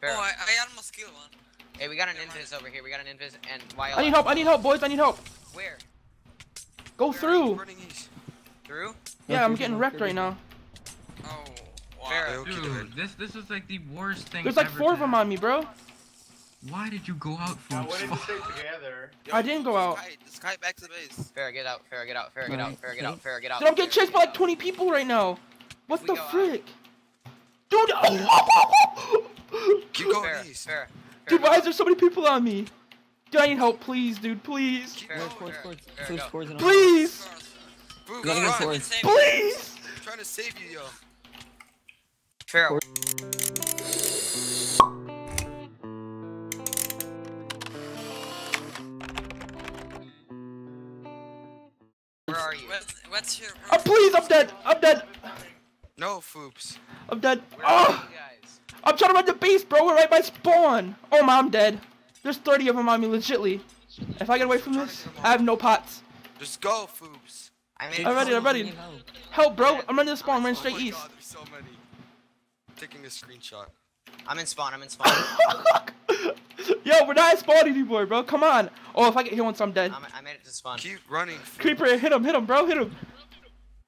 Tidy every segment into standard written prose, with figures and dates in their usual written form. Barrel. Oh, I almost killed one. Hey, we got an invis over here. We got an invis and wild. I need help. I need help, boys. I need help. Where? Go through. Through? Yeah, I'm getting wrecked right now. Oh, wow. Dude, this is like the worst thing. There's like four of them on me, bro. Why did you go out, Foopsz? Why did you stay together? I didn't go out. Just kite back to the base. Farrah, get out. Farrah, get out. Farrah, get out. Farrah, get out. Farrah, get out. Dude, I'm getting chased by like 20 people right now. What the frick? Dude, keep going. Farrah. Dude, why is there so many people on me? Dude, I need help, please, dude, please. Please! Please! I'm trying to save you, yo. Farrah. Where are you? What's your... Oh, please, I'm dead! I'm dead! No, Foopsz. I'm dead. Oh! I'm trying to run the base, bro. We're right by spawn. Oh, my, I'm dead. There's 30 of them on me, legitly. If I get away from this, I have no pots. Just go, Foopsz. I'm ready. Help, bro. I'm running to spawn. I'm running straight east. God, there's so many. I'm taking a screenshot. I'm in spawn. Yo, we're not at spawn anymore, bro. Come on. Oh, if I get hit once, I'm dead. I made it to spawn. Keep running. Creeper, hit him, bro. Hit him.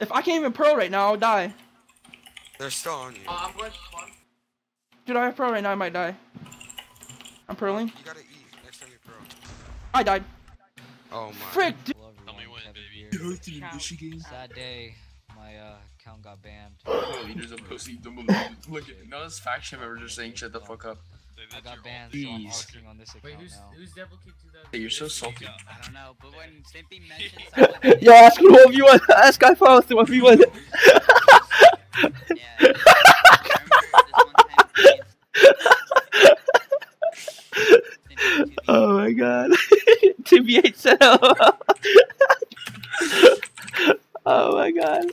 If I can't even pearl right now, I'll die. They're still on you. I'm going to spawn. Dude, I have pearl right now, I might die. I'm pearling. You gotta eat next time you pearl. I died. Oh my. Frick, dude. Tell me when, baby. Sad day. My account got banned. Leaders of pussy. Look, notice faction member just saying shut the fuck up. I got banned, so I'm working on this account. Wait, who's devil kid do that? Hey, you're so salty. I don't know, but when Stimpy mentions something... Yo, ask who of you was. Ask I found who of you was. Yeah. Oh my god. TBH said hello. Oh my god.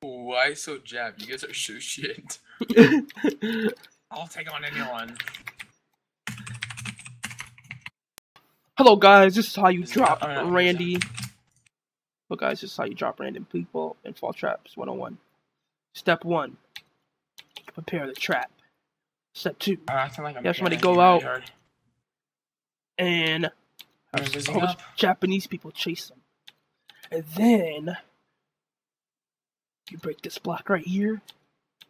Why so jab? You guys are so shit. I'll take on anyone. Hello guys, this is how you drop Randy. Hello guys, this is how you drop random people and fall traps 101. Step 1. Prepare the trap. Step 2. Like you have somebody go out hard. And a whole bunch of Japanese people chase them. And then you break this block right here,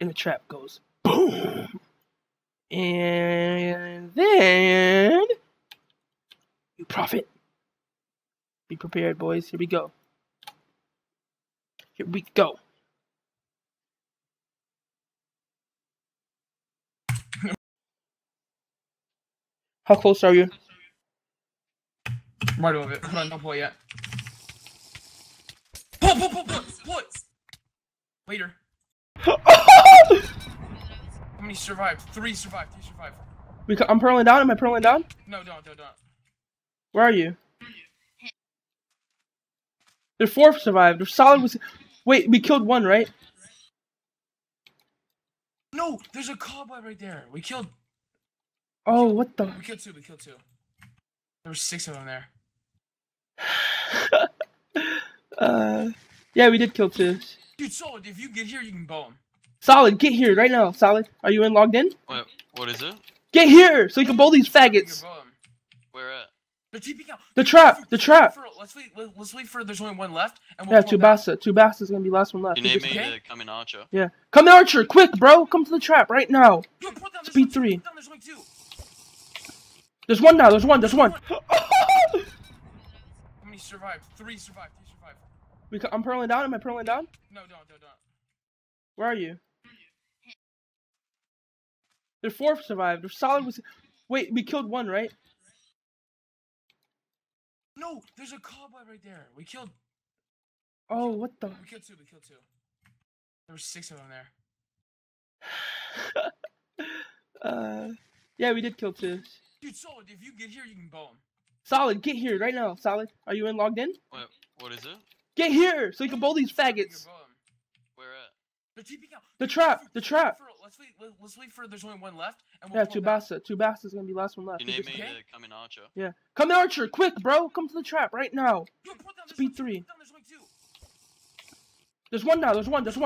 and the trap goes boom. And then you profit. Be prepared, boys. Here we go. Here we go. How close are you? I'm right over it. Hold on, don't pull yet. Pull! Later. How many survived? Three survived. I'm pearling down? Am I pearling down? No, don't. Where are you? There's four survived. There's solid was... Wait, we killed one, right? No, there's a cobweb right there. We killed... Oh, what the? We killed two. There were 6 of them there. Yeah, we did kill 2. Dude, Solid, if you get here, you can bow him. Solid, get here right now. Solid, are you in logged in? Wait, what is it? Get here so you can bowl these faggots. Where at? The trap. Let's wait for there's only one left. And we'll Tsubasa. Tsubasa's gonna be the last one left. You need me to come in Archer. Yeah. Come in Archer, quick, bro. Come to the trap right now. Yo, down, Speed 3. Down, there's one now. There's one. How many survived? Three survived. I'm pearling down. Am I pearling down? No, don't. Where are you? There's 4 survived. There's solid was. Wait, we killed one, right? No, there's a cobweb right there. We killed. Oh, what the? We killed two. There were 6 of them there. Yeah, we did kill 2. Dude, Solid, if you get here, you can bow him. Solid, get here right now. Solid, are you in logged in? Wait, what is it? Get here so you can bowl these faggots. Where at? The trap. Let's wait for there's only one left. And we'll Tsubasa. Tsubasa's gonna be the last one left. You need me to come in Archer. Yeah. Come in Archer, quick, bro. Come to the trap right now. Yo, Speed 3. There's one now. There's one.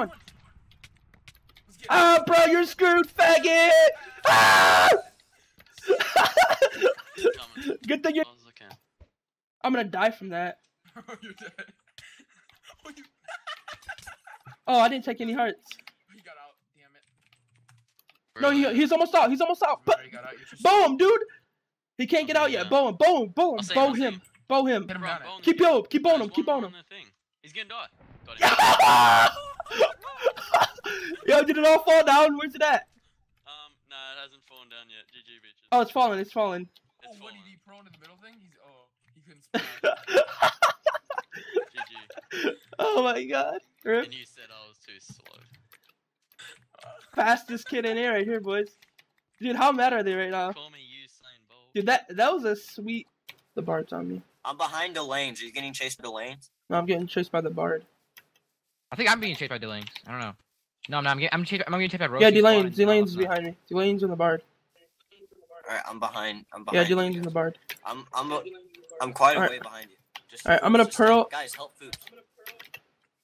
Ah, bro, you're screwed, faggot. Good thing you. I'm gonna die from that. Oh, you're dead. Oh, you... oh, I didn't take any hearts. He got out. Damn it. No, he's almost out. He's almost out. Bow him, dude. He can't get out yet. Bow him. Bow him. Bow him. Bow him. Bow him. Bow him. Bro, keep him. Keep on him. Keep on him. He's getting died. Yo, did it all fall down? Where's it at? Nah, it hasn't fallen down yet. GG, bitches. Oh, it's falling. It's falling. Oh, what did he prone in the middle thing? He's he couldn't GG. Oh my god. Rip. And you said I was too slow. Fastest kid in here, right here, boys. Dude, how mad are they right now? Call me Usain Bolt. Dude, that was a sweet. The bard's on me. I'm behind Delane's. Are you getting chased by Delane's? No, I'm getting chased by the bard. I think I'm being chased by Delane's. I don't know. No, I'm not. I'm getting chased by Rosie. Yeah, Delane's behind me. Delane's on the bard. Alright, I'm behind. Yeah, Delane's in the bard. I'm quite a way behind you. Alright, I'm gonna pearl. Guys, help Foopsz.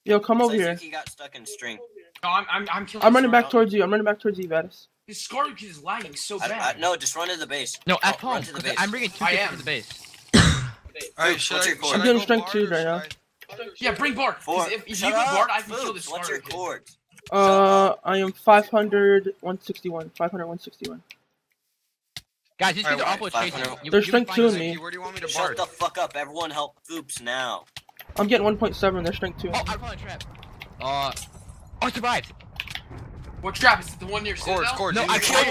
Yo, come over here. He got stuck in string. No, I'm running back towards you. I'm running back towards you, Vadis. His score is lagging so bad. No, just run to the base. No, at home. I'm bringing two kids to the base. Alright, I'm doing strength 2 right now. Yeah, bring Bard. If you get Bard, I can kill this. What's your cord? I am 500, 161. 500, 161. Guys, these kids are awful chasing. They're strength 2 in me. Where do you want me to Bard? Shut the fuck up. Everyone help Foopsz now. I'm getting 1.7. They're strength 2. Oh, I'm on a trap. I survived. What trap? Is it the one near Citadel? Cords. No, I killed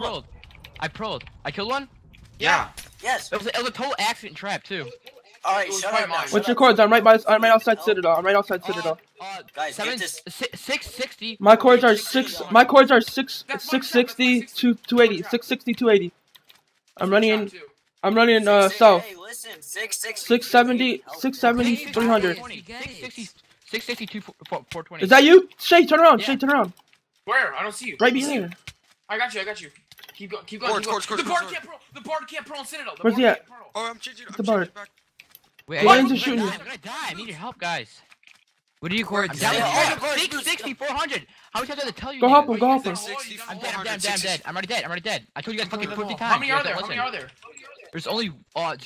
one. I prolled. I killed one? Yeah. Yes. It was a total accident trap, too. Alright, shut up. What's your cords? I'm right outside Citadel. I'm right outside Citadel. Guys, 660. My cords are 660, 280. 660, 280. I'm running south. 670, 300. 662, 420. Is that you? Shay, turn around. Yeah. Shay, turn around. Where? I don't see you. Right behind you. I got you. Keep going. Cords. The bard can't pearl on Citadel. Where's he at? Oh, I'm changing. The bard. Wait, I'm shooting. I'm gonna die. I need your help, guys. What are you cords? 660, 400. How much I have to tell you? Go help him. Go help him. I'm dead. I'm already dead. I told you guys fucking 50 times. How many are there? There's only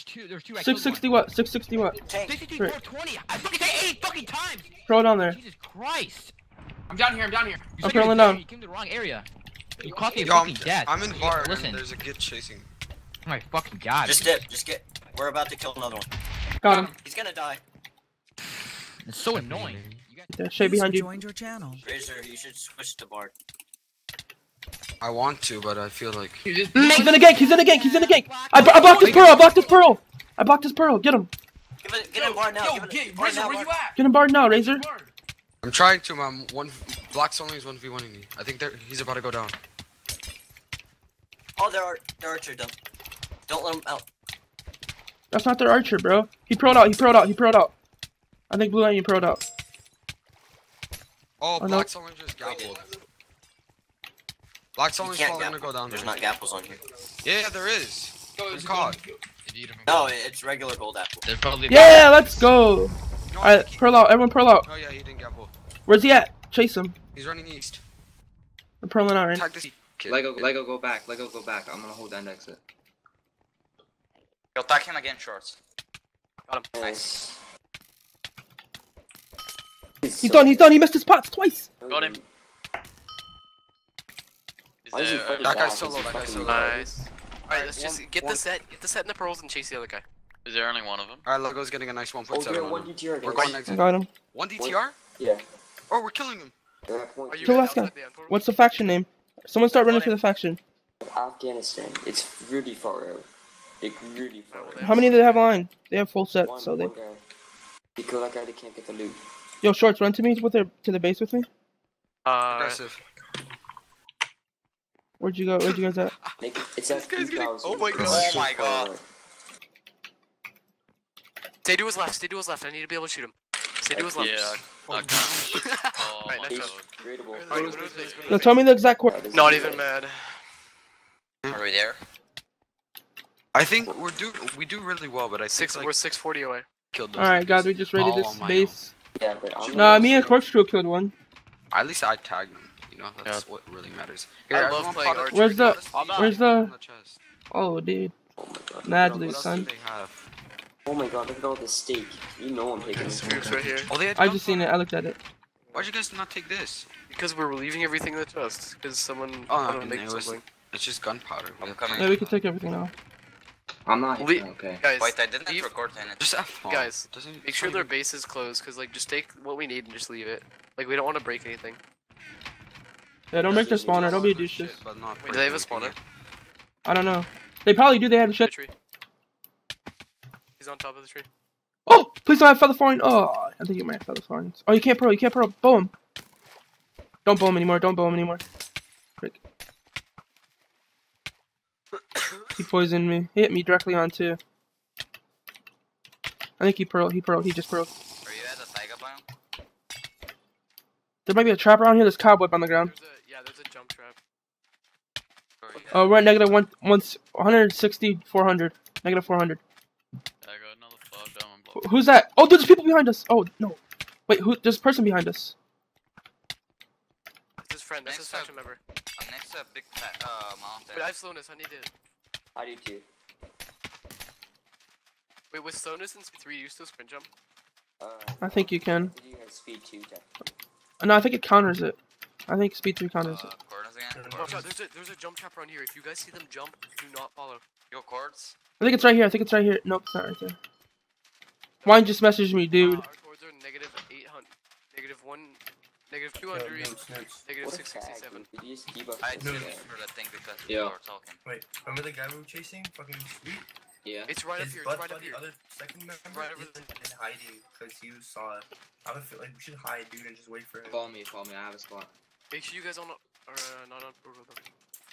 two. There's two. 660 what? 660 what? 660, 420. I fucking said 80 fucking times. Throw it on there. Jesus Christ. I'm down here. I'm curling down. You came to the wrong area. You caught me fucking death. I'm in bar. Listen. There's a kid chasing. Oh my fucking god. Just get. We're about to kill another one. Got him. He's gonna die. It's so annoying. Shay behind you. Joined your channel. Razor, you should switch to Bard. I want to, but I feel like he's in a gank. I blocked his pearl. Get him. Get him Bard now. Get Razor, where you at? Get him Bard now, Razor. I'm trying to. One blocks only is 1v1ing me. I think he's about to go down. Oh, their archer dumb. Don't let him out. That's not their archer, bro. He pearled out. I think Blue Lion pearled out. Oh, Black Someone just gappled. Black Someone's probably gonna go down there. There's not gapples on here. Yeah, there is. There's cod. No, it's regular gold apple. Yeah, let's go. Alright, pearl out. Everyone pearl out. Oh yeah, he didn't gapple. Where's he at? Chase him. He's running east. I'm pearling out, right? Lego, go back. I'm gonna hold that exit. Yo, attack him again, shorts. Got him. Nice. He's done, he missed his pots twice! Got him. That guy's so low. Nice. Alright, let's just get the set in the pearls and chase the other guy. Is there only one of them? Alright, Logo's getting a nice 1.7. Oh, we're going next. Got him. One DTR? Yeah. Oh, we're killing him. Kill last guy. What's the faction name? Someone start running for the faction. Afghanistan. It's really far out. How many do they have online? They have full sets, so they. You kill that guy, they can't get the loot. Yo, shorts, run to me to the base with me. Aggressive. Where'd you go? Where'd you guys at? It's at 3,000. Oh my god! Oh my god! Stay to his left. I need to be able to shoot him. Stay to his left. Yeah. Oh my god. No, tell me the exact coordinates. Not even mad. Are we there? I think we do really well, but I think we're 640 away. All right, guys, we just raided this base. Yeah, but me and Corkscrew killed one. At least I tagged him. you know? That's what really matters. Here, I love playing Archer. Where's the... Oh, dude. Oh my god. Madly, son. Oh my god, look at all the steak. You know I'm taking this. Right here. Oh, I just seen it. I looked at it. Why'd you guys not take this? Because we're leaving everything in the chest. Because someone... Oh, no, it's just gunpowder. Yeah, we can take everything now. I'm not okay. Guys, wait, I didn't record anything. Just guys, make sure their base is closed, cause like just take what we need and just leave it. Like we don't want to break anything. Yeah, don't make their spawner. Don't be a douche. Wait, do they have a spawner? I don't know. They probably do. They have a shit. He's on top of the tree. Oh, please don't have feather thorns. Oh, I think you might have feather thorns. Oh, you can't pearl. You can't pearl. Bow him. Don't bow him anymore. Don't bow him anymore. Quick. He poisoned me. He hit me directly on too. I think he just pearled. Are you at the tiger biome? There might be a trap around here, there's cobweb on the ground. There's a jump trap. Oh, we're at -160, 400. -400. I got another fog down on block. Who's that? Oh, dude, there's people behind us! Oh, no. Wait, there's a person behind us. That's his friend, that's his faction member. I'm next to a big fat, mountain. But I have slowness, I need it. I do too. Wait, with slowness and speed 3, you still sprint jump? I think you can. You have speed 2, no, I think it counters it. I think speed 3 counters it. Oh god, there's a jump trap around here. If you guys see them jump, do not follow. Yo, cords? I think it's right here. Nope, it's not right there. Wine just messaged me, dude. Our cords are -800, -1, -200, -667. I didn't remember that thing because we were talking. Wait, remember the guy we were chasing? Fucking sweet? Yeah. It's right up here, it's right up here. Other second member is hiding because you saw it. I would feel like we should hide, dude, and just wait for him. Follow me, I have a spot. Make sure you guys don't... Or, not on...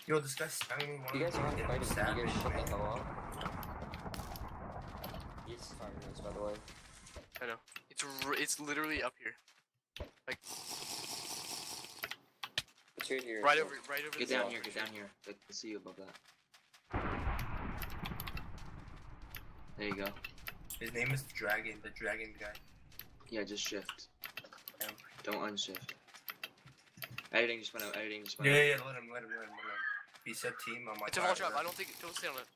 Yo, this guy's spamming one. You guys are fighting, you guys shut the hell up. He's firing us, by the way. I know. It's literally up here. Like... It's right here. Right over. Get down here. I can see you above that. There you go. His name is Dragon, the Dragon guy. Yeah, just shift. Yeah. Don't unshift. Editing just went out. Yeah, let him. He said team, I'm like... It's a wall trap, I don't think... Don't stay on it.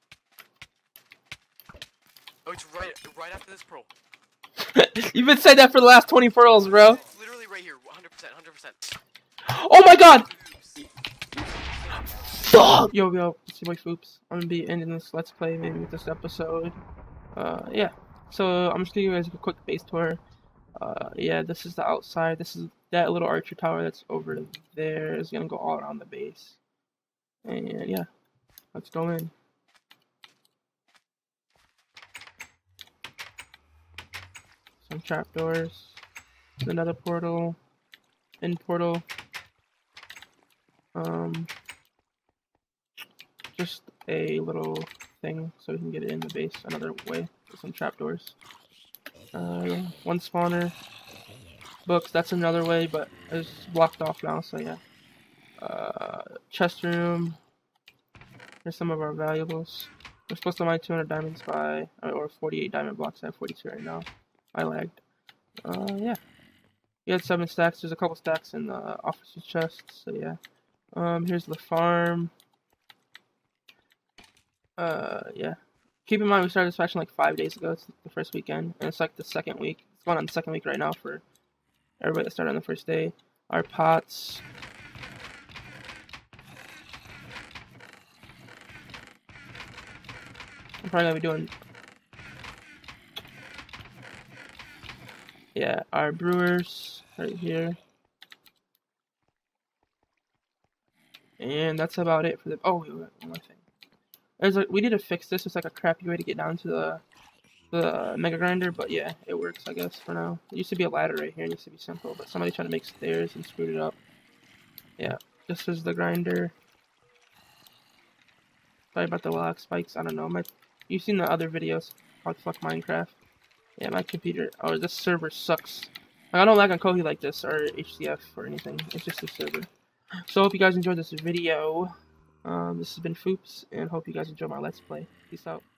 Oh, it's right after this pearl. You've been saying that for the last 20 pearls, bro. It's literally right here, 100%. Oh my god! Fuck! Yo, it's your boy Foopsz. I'm gonna be ending this Let's Play, maybe with this episode. Yeah. So, I'm just gonna give you guys a quick base tour. Yeah, this is the outside. This is that little archer tower that's over there. It's gonna go all around the base. And yeah, let's go in. Some trapdoors. Another portal. End portal. Just a little thing so we can get it in the base another way with some trapdoors. One spawner. Books, that's another way, but it's blocked off now, so yeah. Chest room. Here's some of our valuables. We're supposed to mine 200 diamonds by, or 48 diamond blocks. I have 42 right now. I lagged. Yeah. You had 7 stacks. There's a couple stacks in the officer's chest, so yeah. Here's the farm. Yeah. Keep in mind, we started this faction like 5 days ago. It's the first weekend, and it's like the second week. It's going on the second week right now for everybody that started on the first day. Our pots. I'm probably gonna be doing. Yeah, our brewers right here. And that's about it for the. Oh, wait, one more thing. We need to fix this. It's like a crappy way to get down to the mega grinder, but yeah, it works, I guess, for now. There used to be a ladder right here. It used to be simple, but somebody tried to make stairs and screwed it up. Yeah, this is the grinder. Sorry about the lag spikes. I don't know. You've seen the other videos. How to fuck Minecraft. Yeah, my computer, or this server sucks. Like, I don't lag on Kohi like this, or HCF, or anything. It's just the server. So, I hope you guys enjoyed this video. This has been Foopsz, and hope you guys enjoy my Let's Play. Peace out.